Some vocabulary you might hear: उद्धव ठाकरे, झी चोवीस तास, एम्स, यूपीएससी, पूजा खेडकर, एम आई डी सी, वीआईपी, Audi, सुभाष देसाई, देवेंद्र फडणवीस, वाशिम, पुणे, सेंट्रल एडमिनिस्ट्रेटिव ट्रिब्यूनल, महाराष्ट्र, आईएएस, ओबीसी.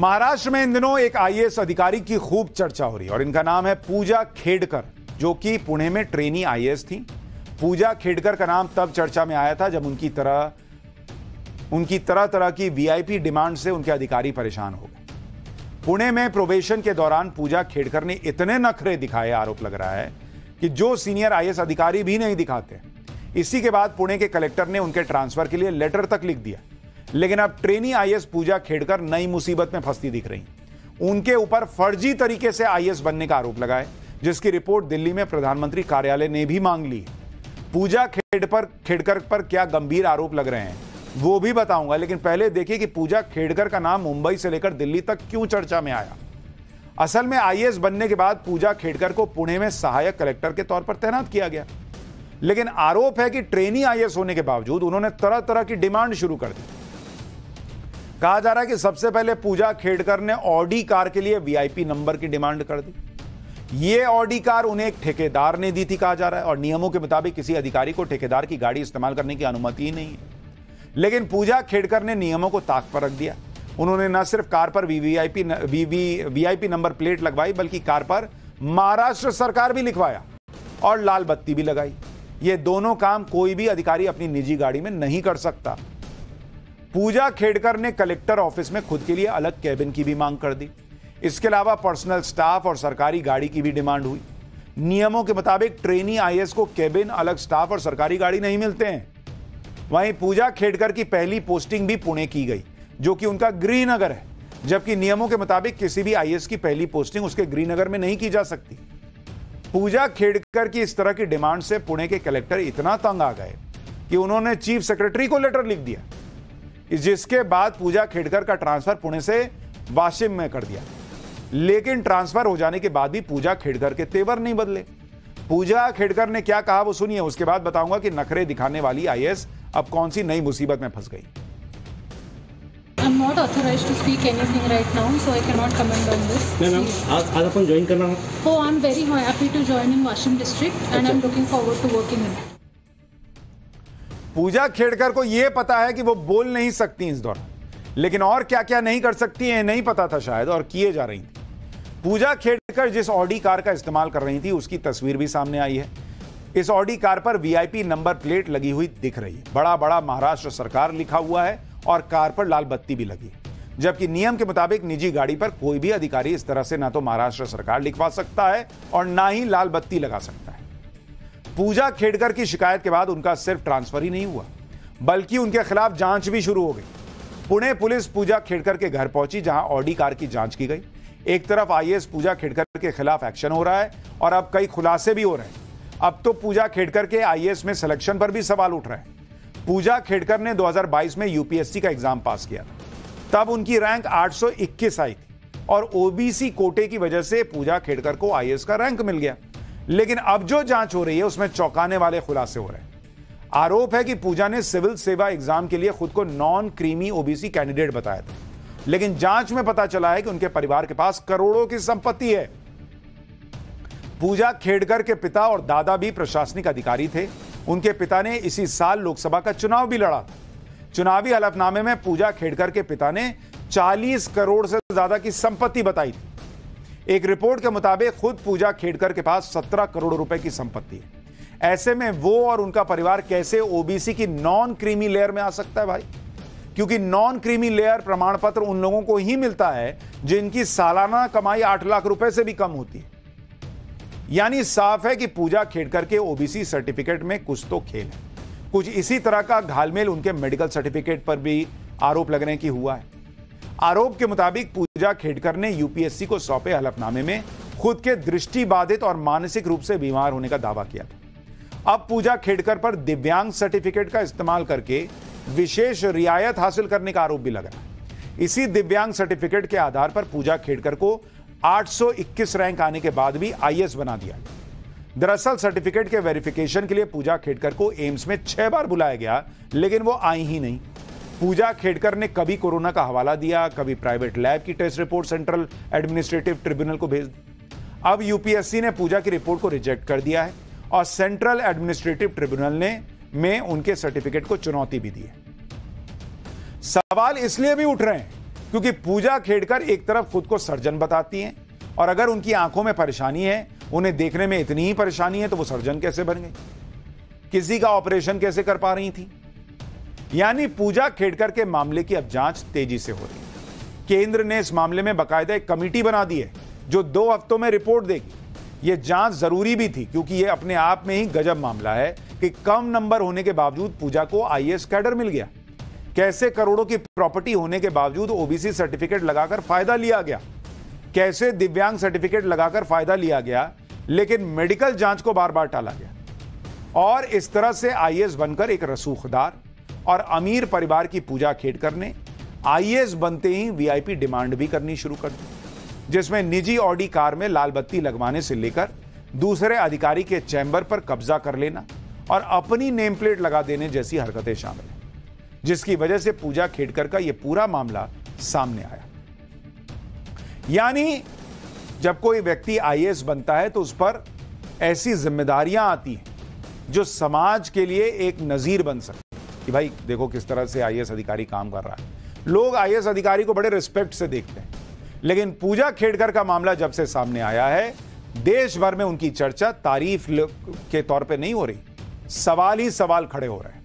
महाराष्ट्र में इन दिनों एक आईएएस अधिकारी की खूब चर्चा हो रही है और इनका नाम है पूजा खेडकर, जो कि पुणे में ट्रेनी आईएएस थी। पूजा खेडकर का नाम तब चर्चा में आया था जब उनकी तरह तरह की वीआईपी डिमांड से उनके अधिकारी परेशान हो गए। पुणे में प्रोबेशन के दौरान पूजा खेडकर ने इतने नखरे दिखाए, आरोप लग रहा है कि जो सीनियर आईएएस अधिकारी भी नहीं दिखाते। इसी के बाद पुणे के कलेक्टर ने उनके ट्रांसफर के लिए लेटर तक लिख दिया, लेकिन अब ट्रेनी आईएएस पूजा खेडकर नई मुसीबत में फंसती दिख रही। उनके ऊपर फर्जी तरीके से आईएएस बनने का आरोप लगाए, जिसकी रिपोर्ट दिल्ली में प्रधानमंत्री कार्यालय ने भी मांग ली। पूजा खेडकर पर क्या गंभीर आरोप लग रहे हैं वो भी बताऊंगा, लेकिन पहले देखिए कि पूजा खेडकर का नाम मुंबई से लेकर दिल्ली तक क्यों चर्चा में आया। असल में आईएएस बनने के बाद पूजा खेडकर को पुणे में सहायक कलेक्टर के तौर पर तैनात किया गया, लेकिन आरोप है कि ट्रेनी आईएएस होने के बावजूद उन्होंने तरह तरह की डिमांड शुरू कर दी। कहा जा रहा है कि सबसे पहले पूजा खेडकर ने ऑडी कार के लिए वीआईपी नंबर की डिमांड कर दी। ये ऑडी कार उन्हें एक ठेकेदार ने दी थी, कहा जा रहा है, और नियमों के मुताबिक किसी अधिकारी को ठेकेदार की गाड़ी इस्तेमाल करने की अनुमति ही नहीं है। लेकिन पूजा खेडकर ने नियमों को ताक पर रख दिया। उन्होंने न सिर्फ कार पर वीआईपी नंबर प्लेट लगवाई, बल्कि कार पर महाराष्ट्र सरकार भी लिखवाया और लाल बत्ती भी लगाई। ये दोनों काम कोई भी अधिकारी अपनी निजी गाड़ी में नहीं कर सकता। पूजा खेडकर ने कलेक्टर ऑफिस में खुद के लिए अलग कैबिन की भी मांग कर दी। इसके अलावा पर्सनल स्टाफ और सरकारी गाड़ी की भी डिमांड हुई। नियमों के मुताबिक ट्रेनी आईएएस को कैबिन, अलग स्टाफ और सरकारी गाड़ी नहीं मिलते हैं। वहीं पूजा खेडकर की पहली पोस्टिंग भी पुणे की गई, जो कि उनका गृहनगर है, जबकि नियमों के मुताबिक किसी भी आईएएस की पहली पोस्टिंग उसके गृहनगर में नहीं की जा सकती। पूजा खेडकर की इस तरह की डिमांड से पुणे के कलेक्टर इतना तंग आ गए कि उन्होंने चीफ सेक्रेटरी को लेटर लिख दिया, जिसके बाद पूजा खेडकर का ट्रांसफर पुणे से वाशिम में कर दिया। लेकिन ट्रांसफर हो जाने के बाद भी पूजा खेडकर के तेवर नहीं बदले। पूजा खेडकर ने क्या कहा वो सुनिए, उसके बाद बताऊंगा कि नखरे दिखाने वाली आईएएस अब कौन सी नई मुसीबत में फंस गई। I am not authorised to speak anything right now, so I can not comment on this. Ma'am, आज अपन ज्वाइन करना है। हो, I am very happy to join in वाशिम district and I am looking forward to working in. पूजा खेडकर को यह पता है कि वो बोल नहीं सकती इस दौरान, लेकिन और क्या क्या नहीं कर सकती है नहीं पता था शायद, और किए जा रही थी। पूजा खेडकर जिस ऑडी कार का इस्तेमाल कर रही थी उसकी तस्वीर भी सामने आई है। इस ऑडी कार पर वीआईपी नंबर प्लेट लगी हुई दिख रही है, बड़ा बड़ा महाराष्ट्र सरकार लिखा हुआ है और कार पर लाल बत्ती भी लगी है, जबकि नियम के मुताबिक निजी गाड़ी पर कोई भी अधिकारी इस तरह से ना तो महाराष्ट्र सरकार लिखवा सकता है और ना ही लाल बत्ती लगा सकता है। पूजा खेडकर की शिकायत के बाद उनका सिर्फ ट्रांसफर ही नहीं हुआ, बल्कि उनके खिलाफ जांच भी शुरू हो गई। पुणे पुलिस पूजा खेडकर के घर पहुंची, जहां ऑडी कार की जांच की गई। एक तरफ आईएएस पूजा खेडकर के खिलाफ एक्शन हो रहा है और अब कई खुलासे भी हो रहे हैं। अब तो पूजा खेडकर के आईएएस में सिलेक्शन पर भी सवाल उठ रहे हैं। पूजा खेडकर ने 2022 में यूपीएससी का एग्जाम पास किया, तब उनकी रैंक 821 आई थी और ओबीसी कोटे की वजह से पूजा खेडकर को आईएएस का रैंक मिल गया। लेकिन अब जो जांच हो रही है उसमें चौंकाने वाले खुलासे हो रहे हैं। आरोप है कि पूजा ने सिविल सेवा एग्जाम के लिए खुद को नॉन क्रीमी ओबीसी कैंडिडेट बताया था, लेकिन जांच में पता चला है कि उनके परिवार के पास करोड़ों की संपत्ति है। पूजा खेडकर के पिता और दादा भी प्रशासनिक अधिकारी थे। उनके पिता ने इसी साल लोकसभा का चुनाव भी लड़ा था। चुनावी हलफनामे में पूजा खेडकर के पिता ने 40 करोड़ से ज्यादा की संपत्ति बताई थी। एक रिपोर्ट के मुताबिक खुद पूजा खेडकर के पास 17 करोड़ रुपए की संपत्ति है। ऐसे में वो और उनका परिवार कैसे ओबीसी की नॉन क्रीमी लेयर में आ सकता है भाई, क्योंकि नॉन क्रीमी लेयर प्रमाण पत्र उन लोगों को ही मिलता है जिनकी सालाना कमाई 8 लाख रुपए से भी कम होती है। यानी साफ है कि पूजा खेडकर के ओबीसी सर्टिफिकेट में कुछ तो खेल है। कुछ इसी तरह का घालमेल उनके मेडिकल सर्टिफिकेट पर भी आरोप लगने की हुआ है। आरोप के मुताबिक पूजा खेडकर ने यूपीएससी को सौंपे हलफनामे में खुद के दृष्टिबाधित और मानसिक रूप से बीमार होने का दावा किया था। अब पूजा खेडकर पर दिव्यांग सर्टिफिकेट का इस्तेमाल करके विशेष रियायत हासिल करने का आरोप भी लगा। इसी दिव्यांग सर्टिफिकेट के आधार पर पूजा खेडकर को 821 रैंक आने के बाद भी आईएएस बना दिया। दरअसल सर्टिफिकेट के वेरिफिकेशन के लिए पूजा खेडकर को एम्स में 6 बार बुलाया गया, लेकिन वो आई ही नहीं। पूजा खेडकर ने कभी कोरोना का हवाला दिया, कभी प्राइवेट लैब की test report सेंट्रल एडमिनिस्ट्रेटिव ट्रिब्यूनल को भेज दी। अब यूपीएससी ने पूजा की रिपोर्ट को रिजेक्ट कर दिया है और सेंट्रल एडमिनिस्ट्रेटिव ट्रिब्यूनल ने उनके सर्टिफिकेट को चुनौती भी दी है। सवाल इसलिए भी उठ रहे हैं क्योंकि पूजा खेडकर एक तरफ खुद को सर्जन बताती हैं और अगर उनकी आंखों में परेशानी है, उन्हें देखने में इतनी ही परेशानी है, तो वो सर्जन कैसे बन गई, किसी का ऑपरेशन कैसे कर पा रही थी। यानी पूजा खेडकर के मामले की अब जांच तेजी से हो रही है। केंद्र ने इस मामले में बाकायदा एक कमेटी बना दी है जो 2 हफ्तों में रिपोर्ट देगी। यह जांच जरूरी भी थी क्योंकि यह अपने आप में ही गजब मामला है कि कम नंबर होने के बावजूद पूजा को आईएएस कैडर मिल गया। कैसे करोड़ों की प्रॉपर्टी होने के बावजूद ओबीसी सर्टिफिकेट लगाकर फायदा लिया गया, कैसे दिव्यांग सर्टिफिकेट लगाकर फायदा लिया गया, लेकिन मेडिकल जांच को बार बार टाला गया। और इस तरह से आईएएस बनकर एक रसूखदार और अमीर परिवार की पूजा खेडकर ने आईएएस बनते ही वीआईपी डिमांड भी करनी शुरू कर दी, जिसमें निजी ऑडी कार में लाल बत्ती लगवाने से लेकर दूसरे अधिकारी के चैंबर पर कब्जा कर लेना और अपनी नेम प्लेट लगा देने जैसी हरकतें शामिल हैं, जिसकी वजह से पूजा खेडकर का यह पूरा मामला सामने आया। यानी जब कोई व्यक्ति आईएएस बनता है तो उस पर ऐसी जिम्मेदारियां आती हैं जो समाज के लिए एक नजीर बन सकती है कि भाई देखो किस तरह से आईएएस अधिकारी काम कर रहा है। लोग आईएएस अधिकारी को बड़े रिस्पेक्ट से देखते हैं, लेकिन पूजा खेडकर का मामला जब से सामने आया है, देश भर में उनकी चर्चा तारीफ के तौर पे नहीं हो रही, सवाल ही सवाल खड़े हो रहे हैं।